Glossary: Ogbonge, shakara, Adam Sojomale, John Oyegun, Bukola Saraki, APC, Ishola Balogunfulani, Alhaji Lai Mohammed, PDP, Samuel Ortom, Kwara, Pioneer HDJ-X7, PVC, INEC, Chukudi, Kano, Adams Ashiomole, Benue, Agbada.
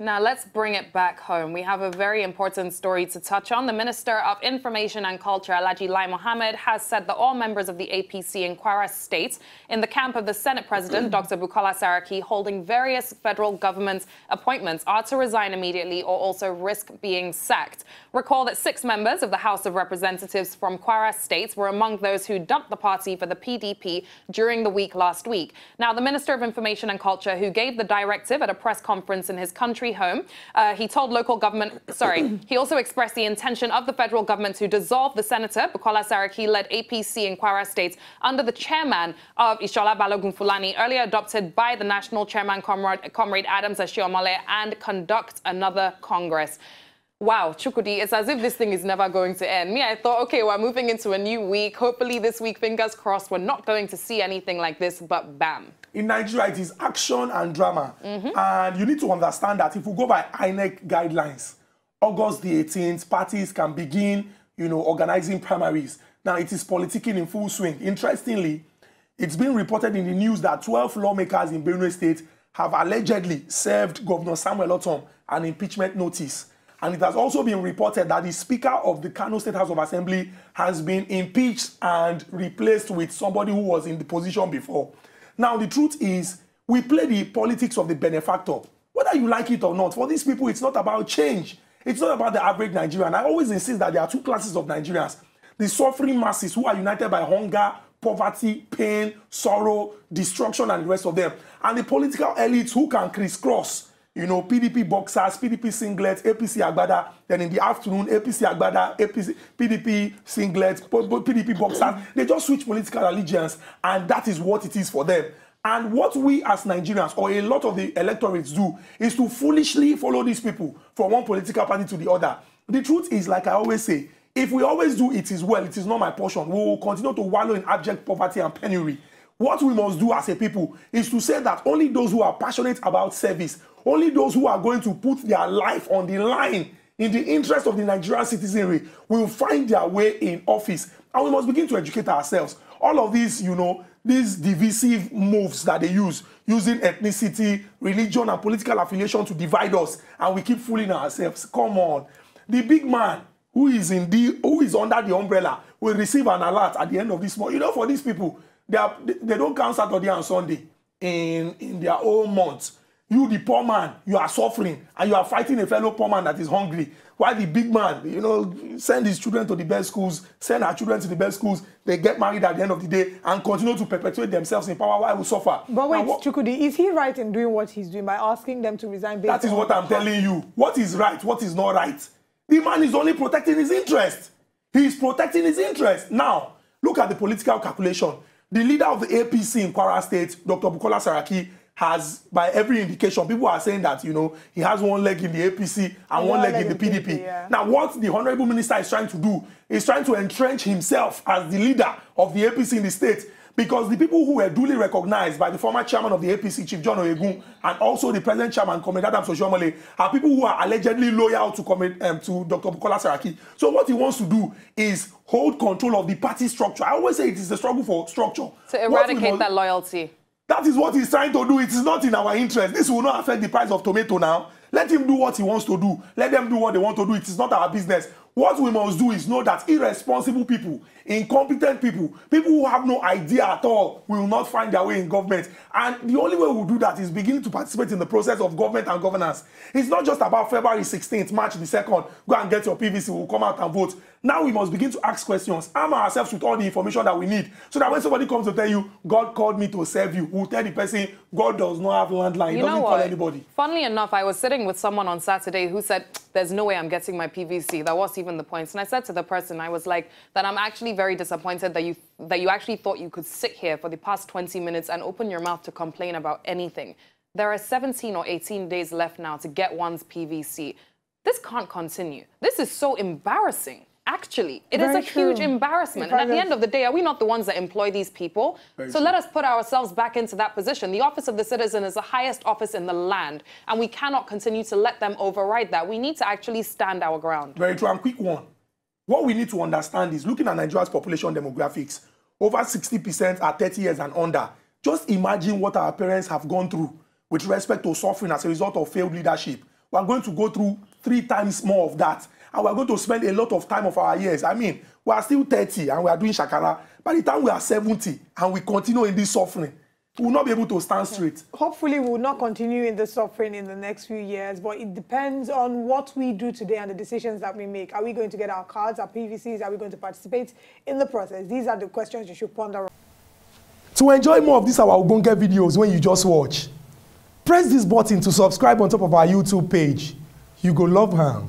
Now let's bring it back home. We have a very important story to touch on. The Minister of Information and Culture, Alhaji Lai Mohammed, has said that all members of the APC in Kwara State, in the camp of the Senate President, Dr. Bukola Saraki, holding various federal government appointments, are to resign immediately or also risk being sacked. Recall that 6 members of the House of Representatives from Kwara State were among those who dumped the party for the PDP during the week last week. Now, the Minister of Information and Culture, who gave the directive at a press conference in his country home, he told local government, he also expressed the intention of the federal government to dissolve the Senator Bukola Saraki-led APC in Kwara State under the chairman of Ishola Balogunfulani, earlier adopted by the national chairman, Comrade Adams Ashiomole, and conduct another Congress. Wow, Chukudi, it's as if this thing is never going to end. Me, I thought, okay, we're moving into a new week. Hopefully this week, fingers crossed, we're not going to see anything like this, but bam. In Nigeria, it is action and drama. And you need to understand that if we go by INEC guidelines, August the 18th, parties can begin, organizing primaries. Now, it is politicking in full swing. Interestingly, it's been reported in the news that 12 lawmakers in Benue State have allegedly served Governor Samuel Ortom an impeachment notice. And it has also been reported that the Speaker of the Kano State House of Assembly has been impeached and replaced with somebody who was in the position before. Now, the truth is, we play the politics of the benefactor. Whether you like it or not, for these people, it's not about change. It's not about the average Nigerian. I always insist that there are 2 classes of Nigerians. The suffering masses who are united by hunger, poverty, pain, sorrow, destruction, and the rest of them. And the political elites who can crisscross, PDP boxers, PDP singlets, APC Agbada, then in the afternoon, APC Agbada, APC, PDP singlets, PDP boxers. They just switch political allegiance, and that is what it is for them. And what we as Nigerians, or a lot of the electorates do, is to foolishly follow these people from one political party to the other. The truth is, like I always say, if we always do it is well, it is not my portion. We will continue to wallow in abject poverty and penury. What we must do as a people is to say that only those who are passionate about service, only those who are going to put their life on the line in the interest of the Nigerian citizenry will find their way in office. And we must begin to educate ourselves. All of these, these divisive moves that they use, using ethnicity, religion, and political affiliation to divide us, and we keep fooling ourselves. Come on. The big man who is under the umbrella will receive an alert at the end of this month. For these people, they don't count Saturday and Sunday in their own months. You, the poor man, you are suffering, and you are fighting a fellow poor man that is hungry. While the big man, send his children to the best schools, send our children to the best schools, they get married at the end of the day and continue to perpetuate themselves in power while we suffer. But wait, Chukudi, is he right in doing what he's doing by asking them to resign? That is what I'm telling you. What is right, what is not right? The man is only protecting his interest. He is protecting his interest. Now, look at the political calculation. The leader of the APC in Kwara State, Dr. Bukola Saraki, has, by every indication, people are saying that, he has one leg in the APC and one leg in the PDP. Yeah. Now, what the Honourable Minister is trying to do is trying to entrench himself as the leader of the APC in the state, because the people who were duly recognised by the former chairman of the APC, Chief John Oyegun, and also the present chairman, Comrade Adam Sojomale, are people who are allegedly loyal to Dr. Bukola Saraki. So what he wants to do is hold control of the party structure. I always say it is the struggle for structure. To eradicate that loyalty. That is what he's trying to do. It is not in our interest. This will not affect the price of tomato now. Let him do what he wants to do. Let them do what they want to do. It is not our business. What we must do is know that irresponsible people, incompetent people, people who have no idea at all, will not find their way in government. And the only way we'll do that is beginning to participate in the process of government and governance. It's not just about February 16th, March the 2nd, go and get your PVC, we'll come out and vote. Now we must begin to ask questions, arm ourselves with all the information that we need, so that when somebody comes to tell you, God called me to serve you, we'll tell the person, God does not have landline, he doesn't call anybody. Funnily enough, I was sitting with someone on Saturday who said, there's no way I'm getting my PVC. That was even the point. And I said to the person, I was like, that I'm actually very disappointed that you actually thought you could sit here for the past 20 minutes and open your mouth to complain about anything. There are 17 or 18 days left now to get one's PVC. This can't continue. This is so embarrassing. Actually, it is a huge embarrassment. And at the end of the day, are we not the ones that employ these people? So let us put ourselves back into that position. The office of the citizen is the highest office in the land, and we cannot continue to let them override that. We need to actually stand our ground. Very true. And quick one. What we need to understand is, looking at Nigeria's population demographics, over 60% are 30 years and under. Just imagine what our parents have gone through with respect to suffering as a result of failed leadership. we're going to go through 3 times more of that. And we're going to spend a lot of time of our years. I mean, we are still 30 and we are doing shakara. By the time we are 70 and we continue in this suffering, we will not be able to stand straight. Hopefully we will not continue in the suffering in the next few years, but it depends on what we do today and the decisions that we make. Are we going to get our cards, our PVCs? Are we going to participate in the process? These are the questions you should ponder on. To enjoy more of these our Ogbonge videos when you just watch, press this button to subscribe on top of our YouTube page. You go love her.